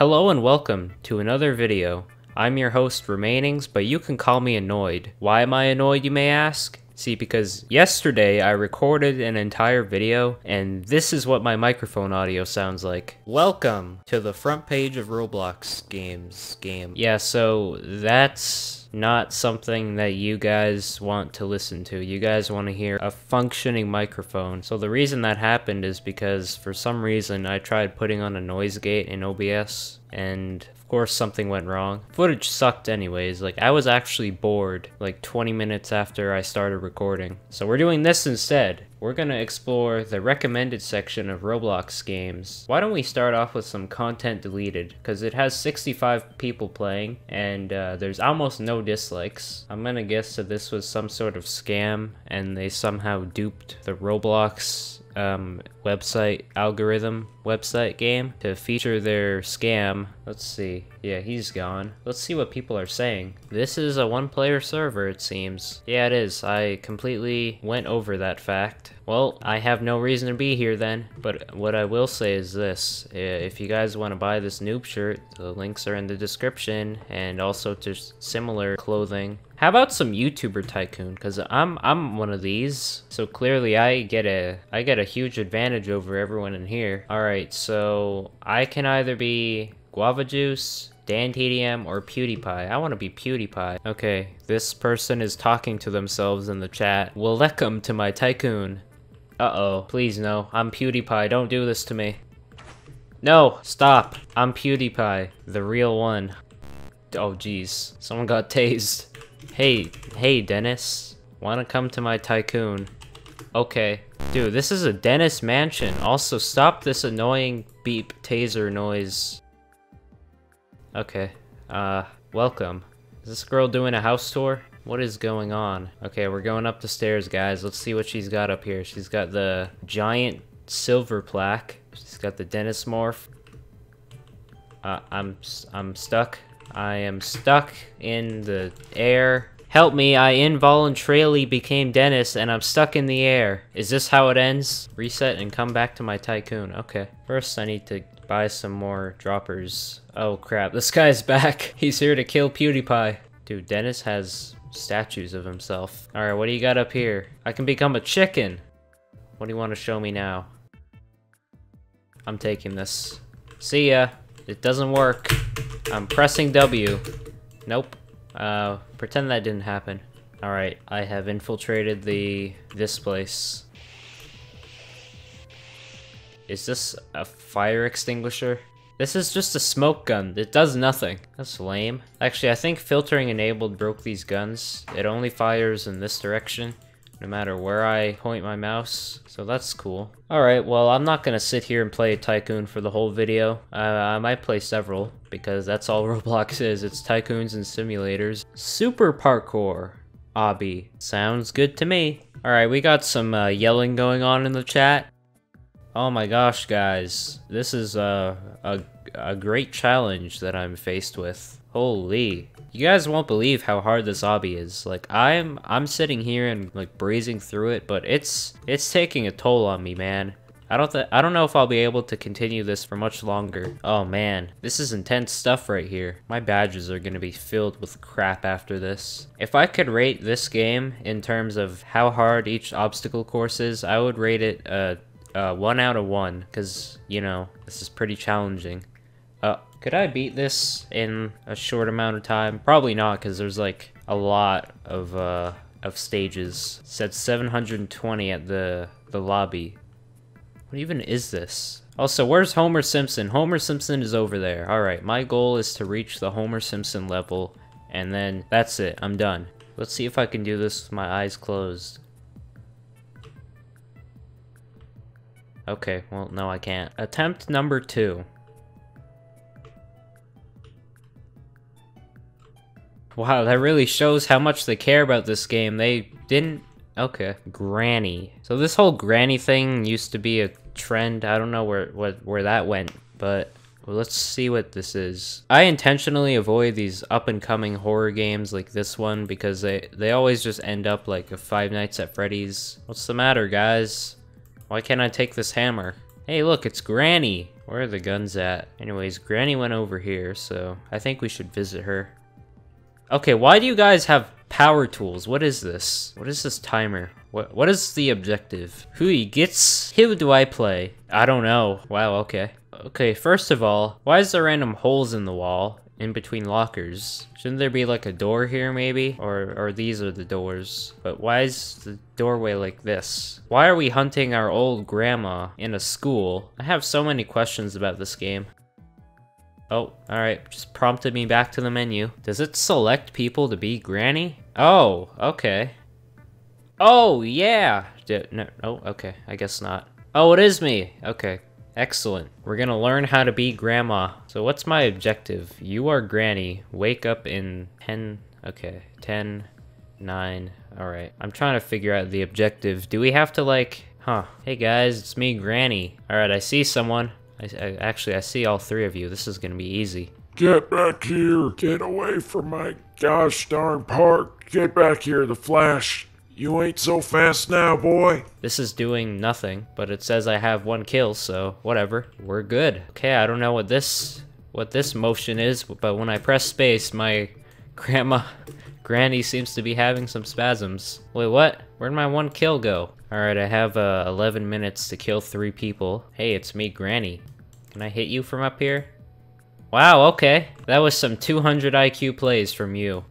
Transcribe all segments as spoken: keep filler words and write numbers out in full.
Hello and welcome to another video. I'm your host Remainings, but you can call me Annoyed. Why am I annoyed, you may ask? See, because yesterday I recorded an entire video, and this is what my microphone audio sounds like. Welcome to the front page of Roblox games game. Yeah, so that's not something that you guys want to listen to. You guys want to hear a functioning microphone. So the reason that happened is because for some reason I tried putting on a noise gate in O B S, and of course something went wrong. Footage sucked anyways. Like, I was actually bored like twenty minutes after I started recording. So we're doing this instead. We're gonna explore the recommended section of Roblox games. Why don't we start off with some content deleted, because it has sixty-five people playing and uh, there's almost no dislikes. I'm gonna guess that this was some sort of scam and they somehow duped the Roblox um website algorithm website game to feature their scam. Let's see. Yeah, he's gone. Let's see what people are saying. This is a one-player server, it seems. Yeah, it is. I completely went over that fact. Well, I have no reason to be here then, but what I will say is this. If you guys want to buy this noob shirt, the links are in the description, and also to similar clothing. How about some YouTuber tycoon? Cause I'm I'm one of these, so clearly I get a I get a huge advantage over everyone in here. All right, so I can either be Guava Juice, Dan T D M, or PewDiePie. I want to be PewDiePie. Okay, this person is talking to themselves in the chat. Welcome to my tycoon. Uh-oh, please no, I'm PewDiePie. Don't do this to me. No, stop. I'm PewDiePie, the real one. Oh geez, someone got tased. Hey, hey Dennis, wanna come to my tycoon? Okay. Dude, this is a Dennis mansion. Also, stop this annoying beep taser noise. Okay, uh, welcome. Is this girl doing a house tour? What is going on? Okay, we're going up the stairs, guys. Let's see what she's got up here. She's got the giant silver plaque. She's got the Dennis morph. Uh, I'm, I'm stuck. I am stuck in the air. Help me, I involuntarily became Dennis and I'm stuck in the air. Is this how it ends? Reset and come back to my tycoon. Okay. First, I need to buy some more droppers. Oh crap, this guy's back. He's here to kill PewDiePie. Dude, Dennis has statues of himself. Alright, what do you got up here? I can become a chicken. What do you want to show me now? I'm taking this. See ya. It doesn't work. I'm pressing W. Nope. Uh, pretend that didn't happen. Alright, I have infiltrated the... this place. Is this a fire extinguisher? This is just a smoke gun. It does nothing. That's lame. Actually, I think filtering enabled broke these guns. It only fires in this direction, no matter where I point my mouse, so that's cool. Alright, well, I'm not gonna sit here and play a tycoon for the whole video. Uh, I might play several, because that's all Roblox is. It's tycoons and simulators. Super parkour, obby. Sounds good to me. Alright, we got some uh, yelling going on in the chat. Oh my gosh, guys. This is uh, a, a great challenge that I'm faced with. Holy. You guys won't believe how hard this obby is. Like, I'm I'm sitting here and like breezing through it, but it's it's taking a toll on me, man. I don't th I don't know if I'll be able to continue this for much longer. Oh man, this is intense stuff right here. My badges are going to be filled with crap after this. If I could rate this game in terms of how hard each obstacle course is, I would rate it a uh, uh, one out of one, cuz, you know, this is pretty challenging. Uh Could I beat this in a short amount of time? Probably not, because there's like a lot of uh, of stages. It said seven hundred twenty at the the lobby. What even is this? Also, where's Homer Simpson? Homer Simpson is over there. All right, my goal is to reach the Homer Simpson level, and then that's it. I'm done. Let's see if I can do this with my eyes closed. Okay, well, no, I can't. Attempt number two. Wow, that really shows how much they care about this game. They didn't... Okay. Granny. So this whole granny thing used to be a trend. I don't know where, where, where that went, but let's see what this is. I intentionally avoid these up-and-coming horror games like this one because they, they always just end up like a Five Nights at Freddy's. What's the matter, guys? Why can't I take this hammer? Hey, look, it's Granny. Where are the guns at? Anyways, Granny went over here, so I think we should visit her. Okay, why do you guys have power tools? What is this? What is this timer? What What is the objective? Who gets? Who do I play? I don't know. Wow, okay. Okay, first of all, why is there random holes in the wall in between lockers? Shouldn't there be like a door here maybe? Or, or these are the doors. But why is the doorway like this? Why are we hunting our old grandma in a school? I have so many questions about this game. Oh, alright, just prompted me back to the menu. Does it select people to be Granny? Oh, okay. Oh, yeah! Did, no, oh, okay, I guess not. Oh, it is me! Okay, excellent. We're gonna learn how to be Grandma. So what's my objective? You are Granny. Wake up in ten... Okay, ten, nine, alright. I'm trying to figure out the objective. Do we have to like... Huh. Hey guys, it's me, Granny. Alright, I see someone. I, I, actually, I see all three of you. This is gonna be easy. Get back here! Get away from my gosh darn park! Get back here, the Flash! You ain't so fast now, boy! This is doing nothing, but it says I have one kill, so whatever. We're good. Okay, I don't know what this, what this motion is, but when I press space, my grandma, Granny seems to be having some spasms. Wait, what? Where'd my one kill go? Alright, I have uh, eleven minutes to kill three people. Hey, it's me, Granny. Can I hit you from up here? Wow, okay. That was some two hundred I Q plays from you.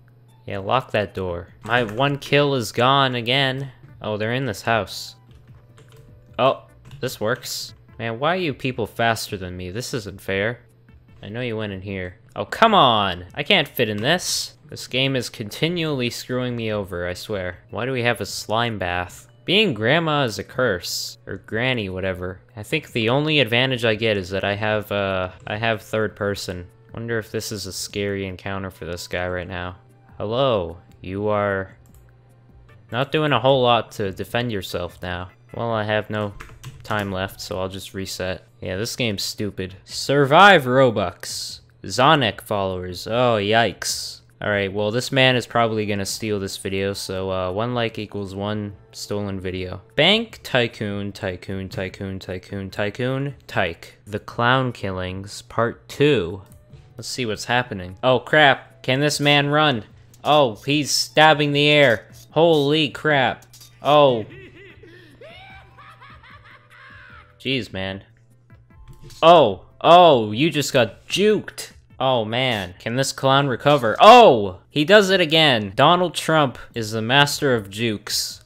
Yeah, lock that door. My one kill is gone again. Oh, they're in this house. Oh, this works. Man, why are you people faster than me? This isn't fair. I know you went in here. Oh, come on! I can't fit in this. This game is continually screwing me over, I swear. Why do we have a slime bath? Being grandma is a curse, or granny, whatever. I think the only advantage I get is that I have, uh, I have third person. Wonder if this is a scary encounter for this guy right now. Hello, you are not doing a whole lot to defend yourself now. Well, I have no time left, so I'll just reset. Yeah, this game's stupid. Survive Robux. Zonek followers. Oh, yikes. Alright, well this man is probably gonna steal this video, so uh, one like equals one stolen video. Bank Tycoon, Tycoon, Tycoon, Tycoon, Tycoon, Tyke. The Clown Killings, Part two. Let's see what's happening. Oh crap, can this man run? Oh, he's stabbing the air. Holy crap. Oh. Jeez, man. Oh, oh, you just got juked. Oh man, can this clown recover? Oh! He does it again! Donald Trump is the master of jukes.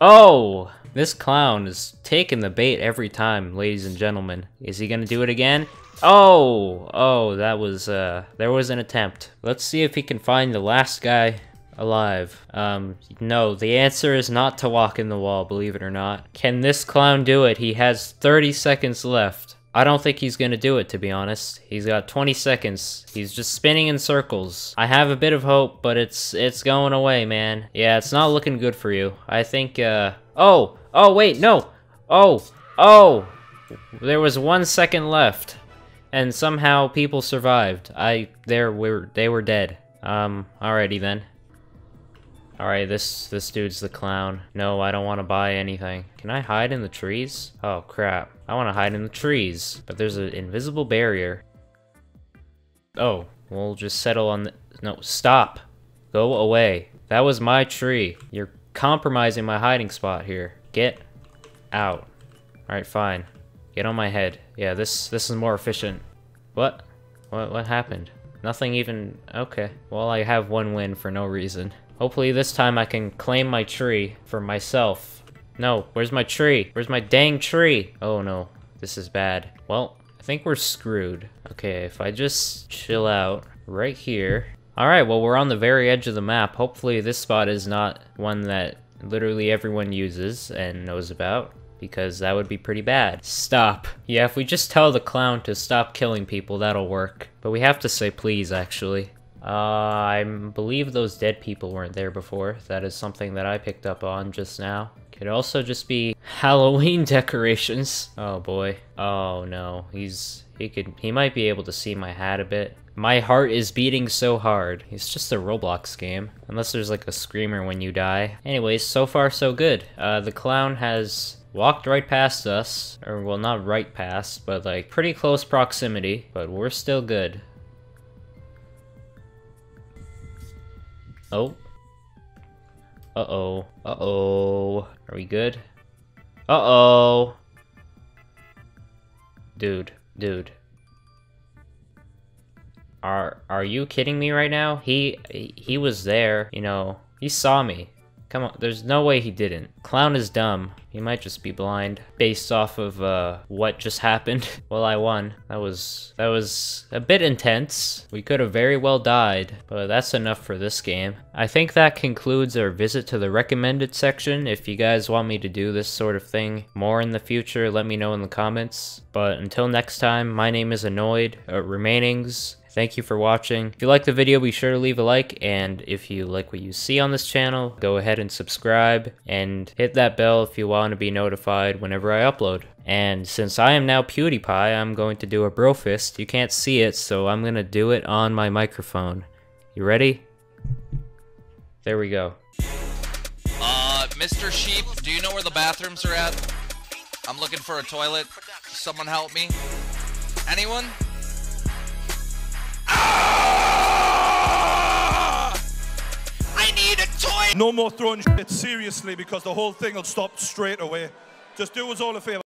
Oh! This clown is taking the bait every time, ladies and gentlemen. Is he gonna do it again? Oh! Oh, that was, uh, there was an attempt. Let's see if he can find the last guy alive. Um, no, the answer is not to walk in the wall, believe it or not. Can this clown do it? He has thirty seconds left. I don't think he's gonna do it, to be honest. He's got twenty seconds. He's just spinning in circles. I have a bit of hope, but it's it's going away, man. Yeah, it's not looking good for you. I think, uh... Oh! Oh, wait, no! Oh! Oh! There was one second left. And somehow people survived. I... There were... They were dead. Um, alrighty then. Alright, this, this dude's the clown. No, I don't want to buy anything. Can I hide in the trees? Oh, crap. I want to hide in the trees. But there's an invisible barrier. Oh, we'll just settle on the... No, stop. Go away. That was my tree. You're compromising my hiding spot here. Get out. Alright, fine. Get on my head. Yeah, this this is more efficient. What? What, what happened? Nothing even... Okay. Well, I have one win for no reason. Hopefully this time I can claim my tree for myself. No, where's my tree? Where's my dang tree? Oh no, this is bad. Well, I think we're screwed. Okay, if I just chill out right here. Alright, well we're on the very edge of the map. Hopefully this spot is not one that literally everyone uses and knows about, because that would be pretty bad. Stop. Yeah, if we just tell the clown to stop killing people, that'll work. But we have to say please, actually. Uh, I believe those dead people weren't there before. That is something that I picked up on just now. Could also just be Halloween decorations. Oh boy. Oh no. He's he could he might be able to see my hat a bit. My heart is beating so hard. It's just a Roblox game. Unless there's like a screamer when you die. Anyways, so far so good. Uh, the clown has walked right past us, or well, not right past, but like pretty close proximity, but we're still good. Oh. Uh-oh. Uh-oh. Are we good? Uh-oh. Dude. Dude. Are are you kidding me right now? He he was there, you know. He saw me. Come on, there's no way he didn't. Clown is dumb. He might just be blind based off of uh what just happened. Well, I won. That was that was a bit intense. We could have very well died, but that's enough for this game. I think that concludes our visit to the recommended section. If you guys want me to do this sort of thing more in the future, let me know in the comments. But until next time, my name is Annoyed at Remainings. Thank you for watching. If you like the video, be sure to leave a like, and if you like what you see on this channel, go ahead and subscribe and hit that bell if you want to be notified whenever I upload. And since I am now PewDiePie, I'm going to do a bro fist. You can't see it, so I'm gonna do it on my microphone. You ready? There we go. Uh, Mister Sheep, do you know where the bathrooms are at? I'm looking for a toilet. Someone help me. Anyone? I need a toy! No more throwing shit seriously, because the whole thing will stop straight away. Just do us all a favor.